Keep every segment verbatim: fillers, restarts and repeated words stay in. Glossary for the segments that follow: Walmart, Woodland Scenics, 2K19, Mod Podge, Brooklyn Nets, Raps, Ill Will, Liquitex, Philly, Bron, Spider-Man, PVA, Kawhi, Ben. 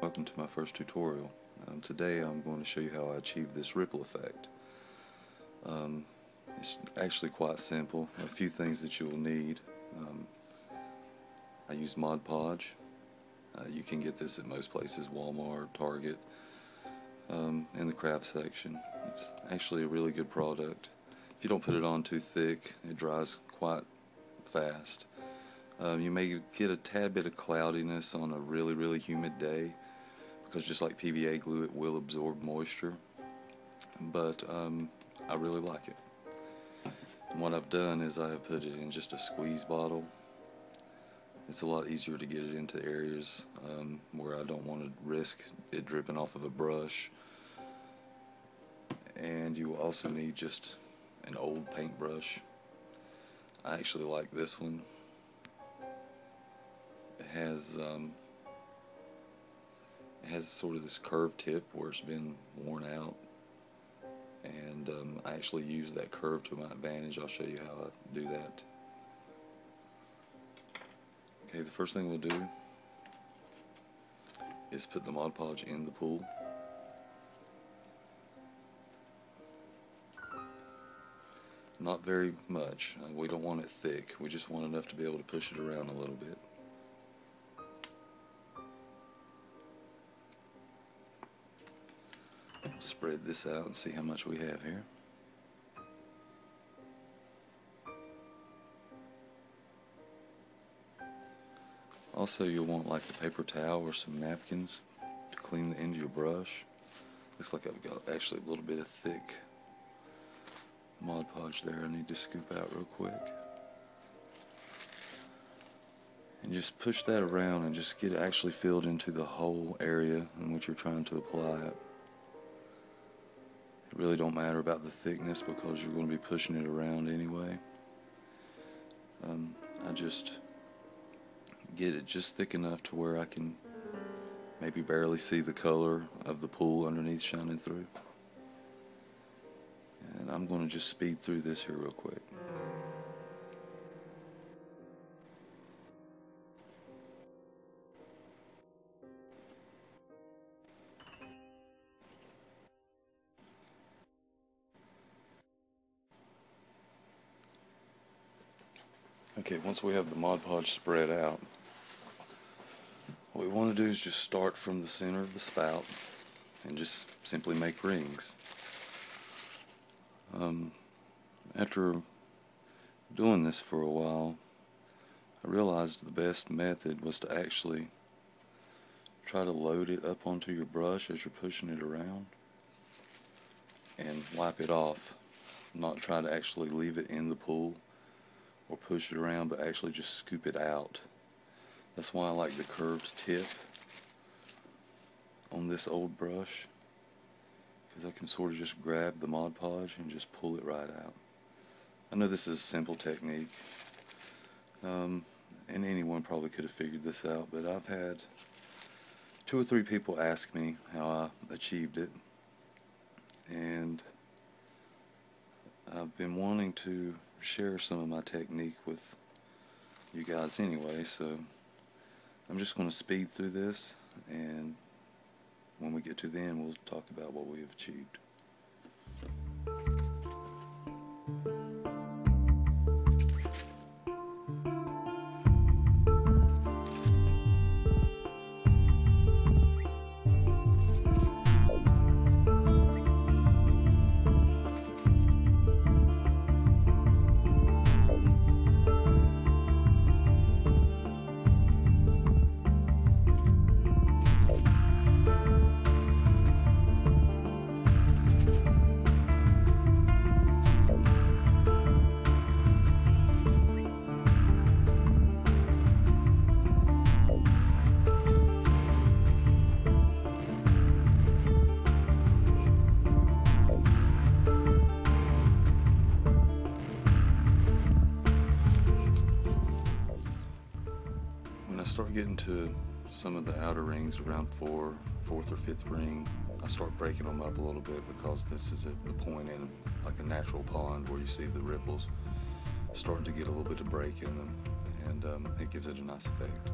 Welcome to my first tutorial. Um, today I'm going to show you how I achieve this ripple effect. Um, it's actually quite simple. A few things that you will need. Um, I use Mod Podge. Uh, you can get this at most places, Walmart, Target, um, in the craft section. It's actually a really good product. If you don't put it on too thick, it dries quite fast. Um, you may get a tad bit of cloudiness on a really, really humid day, because just like P V A glue, it will absorb moisture, but um, I really like it. And what I've done is I have put it in just a squeeze bottle. It's a lot easier to get it into areas um, where I don't want to risk it dripping off of a brush. And you will also need just an old paintbrush. I actually like this one. It has um, It has sort of this curved tip where it's been worn out, and um, I actually use that curve to my advantage. I'll show you how I do that. Okay, the first thing we'll do is put the Mod Podge in the pool. Not very much. Uh, we don't want it thick. We just want enough to be able to push it around a little bit. Spread this out and see how much we have here. Also, you'll want like a paper towel or some napkins to clean the end of your brush. Looks like I've got actually a little bit of thick Mod Podge there I need to scoop out real quick. And just push that around and just get it actually filled into the whole area in which you're trying to apply it. It really don't matter about the thickness because you're going to be pushing it around anyway. Um, I just get it just thick enough to where I can maybe barely see the color of the pool underneath shining through. And I'm going to just speed through this here real quick. Okay, once we have the Mod Podge spread out, what we want to do is just start from the center of the spout and just simply make rings. Um, after doing this for a while, I realized the best method was to actually try to load it up onto your brush as you're pushing it around and wipe it off, not try to actually leave it in the pool or push it around, but actually just scoop it out. That's why I like the curved tip on this old brush, because I can sort of just grab the Mod Podge and just pull it right out. I know this is a simple technique, um, and anyone probably could have figured this out, but I've had two or three people ask me how I achieved it, and I've been wanting to share some of my technique with you guys anyway, so I'm just going to speed through this, and when we get to the end we'll talk about what we have achieved. Start getting to some of the outer rings around four, fourth or fifth ring. I start breaking them up a little bit because this is at the point in like a natural pond where you see the ripples starting to get a little bit of break in them, and um, it gives it a nice effect.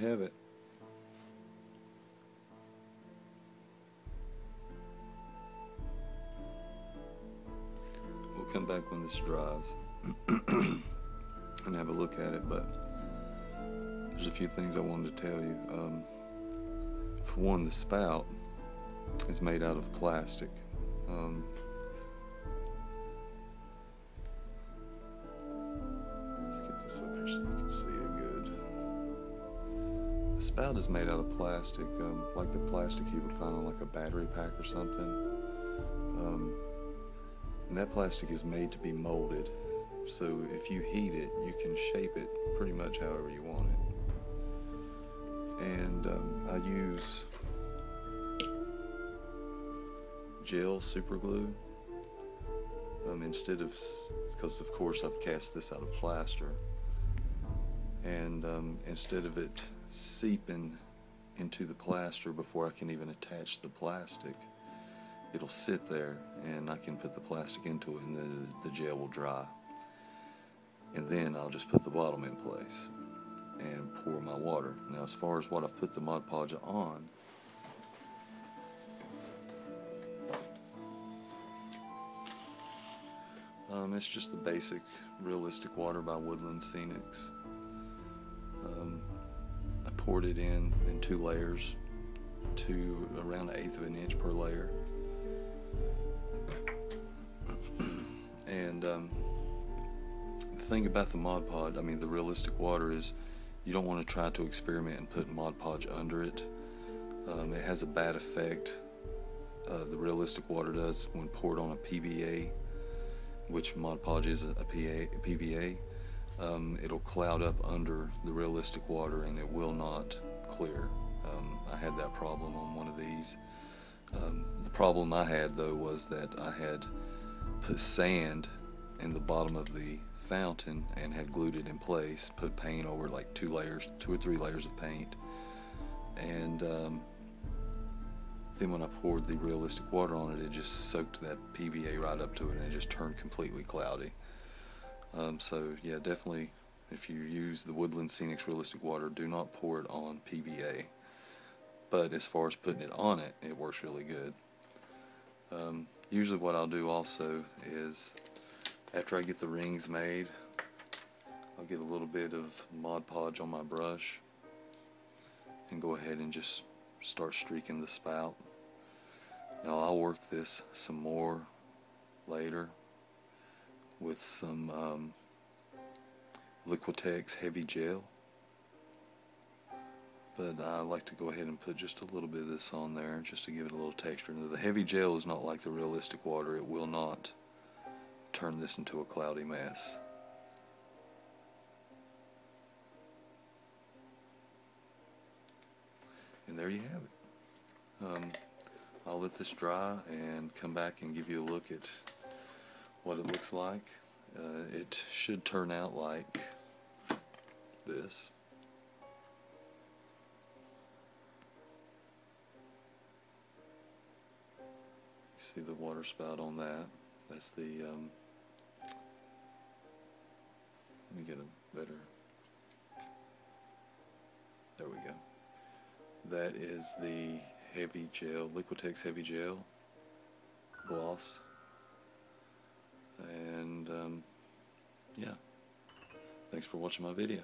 you have it. We'll come back when this dries and have a look at it, but there's a few things I wanted to tell you. Um, for one, the spout is made out of plastic. Um, let's get this up here so you can see it good. The spout is made out of plastic, um, like the plastic you would find on like a battery pack or something. Um, and that plastic is made to be molded. So if you heat it, you can shape it pretty much however you want it. And um, I use gel super glue um, instead of, because of course I've cast this out of plaster, and um, instead of it seeping into the plaster before I can even attach the plastic, it'll sit there and I can put the plastic into it and then the gel will dry, and then I'll just put the bottom in place and pour my water. Now, as far as what I've put the Mod Podge on, um, it's just the basic realistic water by Woodland Scenics. Um, I poured it in in two layers, to around an eighth of an inch per layer, and um, the thing about the Mod Podge, I mean the realistic water, is you don't want to try to experiment and put Mod Podge under it. Um, it has a bad effect, uh, the realistic water does, when poured on a P V A, which Mod Podge is a P V A. Um, it'll cloud up under the realistic water and it will not clear. Um, I had that problem on one of these. Um, the problem I had though was that I had put sand in the bottom of the fountain and had glued it in place, put paint over like two layers, two or three layers of paint, and um, then when I poured the realistic water on it, it just soaked that P V A right up to it and it just turned completely cloudy. Um, so yeah, definitely if you use the Woodland Scenics realistic water, do not pour it on P V A, but as far as putting it on it, it works really good. Um, usually what I'll do also is, after I get the rings made, I'll get a little bit of Mod Podge on my brush and go ahead and just start streaking the spout. Now I'll work this some more later with some um, Liquitex heavy gel, but I like to go ahead and put just a little bit of this on there just to give it a little texture. Now, the heavy gel is not like the realistic water. It will not turn this into a cloudy mess. And there you have it. Um, I'll let this dry and come back and give you a look at what it looks like. Uh, it should turn out like this. See the water spout on that. That's the um, let me get a better, there we go, that is the heavy gel, Liquitex heavy gel gloss, and um, yeah, thanks for watching my video.